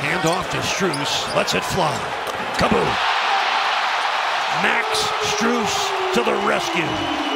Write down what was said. Hand off to Strus, lets it fly. Kaboom! Max Strus to the rescue.